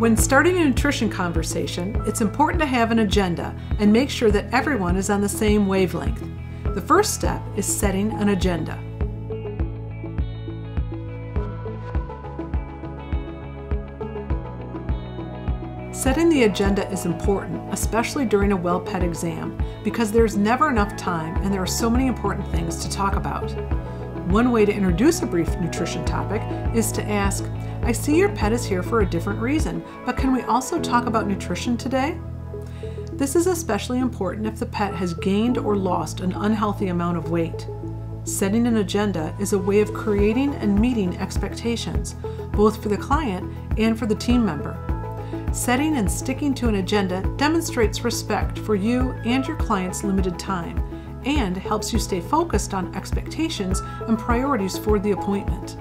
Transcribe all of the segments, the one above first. When starting a nutrition conversation, it's important to have an agenda and make sure that everyone is on the same wavelength. The first step is setting an agenda. Setting the agenda is important, especially during a well-ped exam, because there's never enough time and there are so many important things to talk about. One way to introduce a brief nutrition topic is to ask, "I see your pet is here for a different reason, but can we also talk about nutrition today?" This is especially important if the pet has gained or lost an unhealthy amount of weight. Setting an agenda is a way of creating and meeting expectations, both for the client and for the team member. Setting and sticking to an agenda demonstrates respect for you and your client's limited time, and helps you stay focused on expectations and priorities for the appointment.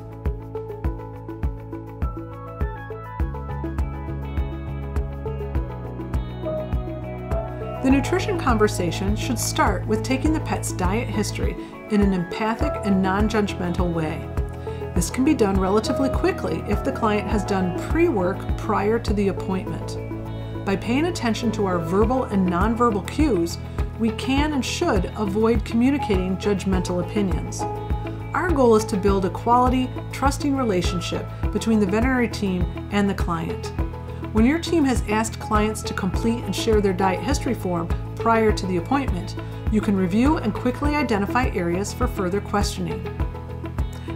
The nutrition conversation should start with taking the pet's diet history in an empathic and non-judgmental way. This can be done relatively quickly if the client has done pre-work prior to the appointment. By paying attention to our verbal and nonverbal cues, we can and should avoid communicating judgmental opinions. Our goal is to build a quality, trusting relationship between the veterinary team and the client. When your team has asked clients to complete and share their diet history form prior to the appointment, you can review and quickly identify areas for further questioning.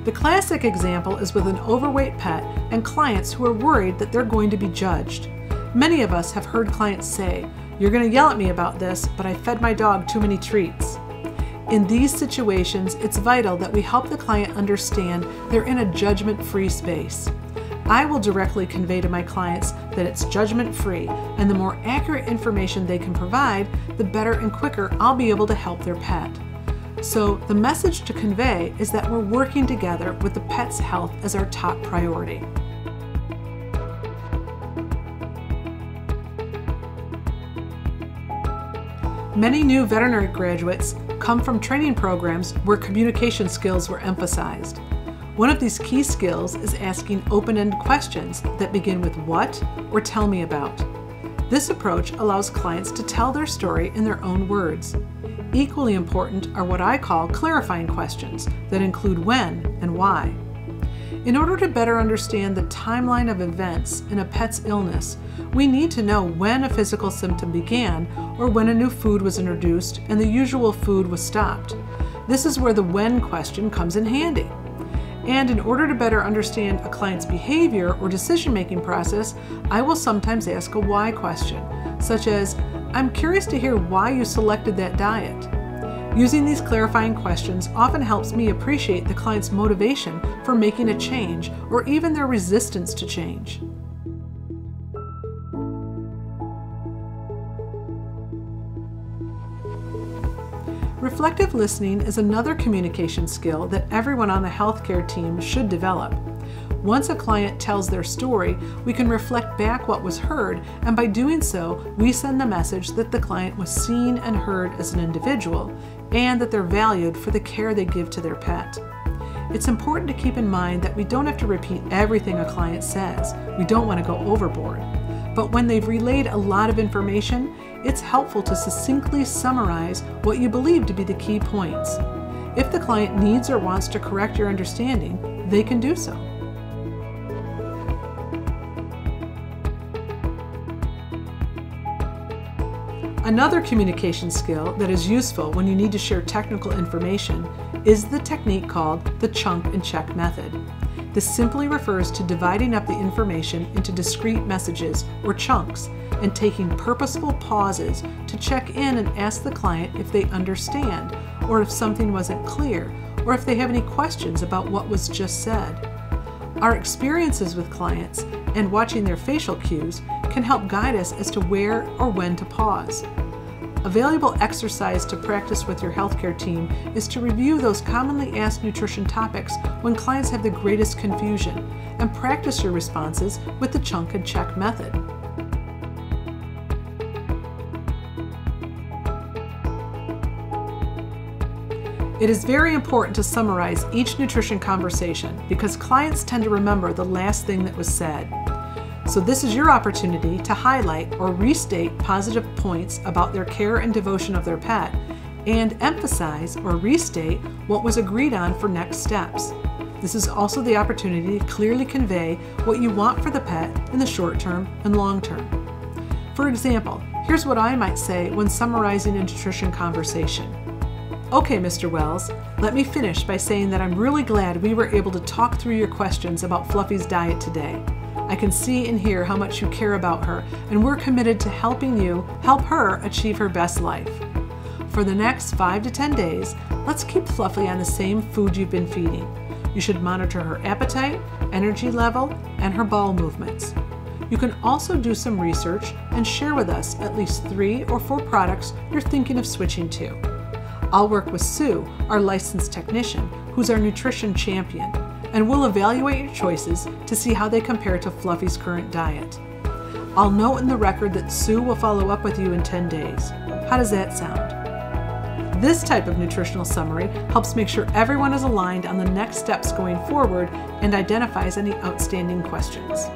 The classic example is with an overweight pet and clients who are worried that they're going to be judged. Many of us have heard clients say, "You're going to yell at me about this, but I fed my dog too many treats." In these situations, it's vital that we help the client understand they're in a judgment-free space. I will directly convey to my clients that it's judgment-free, and the more accurate information they can provide, the better and quicker I'll be able to help their pet. So the message to convey is that we're working together with the pet's health as our top priority. Many new veterinary graduates come from training programs where communication skills were emphasized. One of these key skills is asking open-ended questions that begin with "what" or "tell me about." This approach allows clients to tell their story in their own words. Equally important are what I call clarifying questions that include when and why. In order to better understand the timeline of events in a pet's illness, we need to know when a physical symptom began or when a new food was introduced and the usual food was stopped. This is where the when question comes in handy. And in order to better understand a client's behavior or decision-making process, I will sometimes ask a why question, such as, "I'm curious to hear why you selected that diet." Using these clarifying questions often helps me appreciate the client's motivation for making a change or even their resistance to change. Reflective listening is another communication skill that everyone on the healthcare team should develop. Once a client tells their story, we can reflect back what was heard, and by doing so, we send the message that the client was seen and heard as an individual, and that they're valued for the care they give to their pet. It's important to keep in mind that we don't have to repeat everything a client says. We don't want to go overboard. But when they've relayed a lot of information, it's helpful to succinctly summarize what you believe to be the key points. If the client needs or wants to correct your understanding, they can do so. Another communication skill that is useful when you need to share technical information is the technique called the chunk and check method. This simply refers to dividing up the information into discrete messages or chunks and taking purposeful pauses to check in and ask the client if they understand, or if something wasn't clear, or if they have any questions about what was just said. Our experiences with clients and watching their facial cues can help guide us as to where or when to pause. A valuable exercise to practice with your healthcare team is to review those commonly asked nutrition topics when clients have the greatest confusion, and practice your responses with the chunk and check method. It is very important to summarize each nutrition conversation because clients tend to remember the last thing that was said. So this is your opportunity to highlight or restate positive points about their care and devotion of their pet, and emphasize or restate what was agreed on for next steps. This is also the opportunity to clearly convey what you want for the pet in the short term and long term. For example, here's what I might say when summarizing a nutrition conversation. Okay, Mr. Wells, let me finish by saying that I'm really glad we were able to talk through your questions about Fluffy's diet today. I can see and hear how much you care about her, and we're committed to helping you help her achieve her best life. For the next 5 to 10 days, let's keep Fluffy on the same food you've been feeding. You should monitor her appetite, energy level, and her bowel movements. You can also do some research and share with us at least 3 or 4 products you're thinking of switching to. I'll work with Sue, our licensed technician, who's our nutrition champion, and we'll evaluate your choices to see how they compare to Fluffy's current diet. I'll note in the record that Sue will follow up with you in 10 days. How does that sound? This type of nutritional summary helps make sure everyone is aligned on the next steps going forward and identifies any outstanding questions.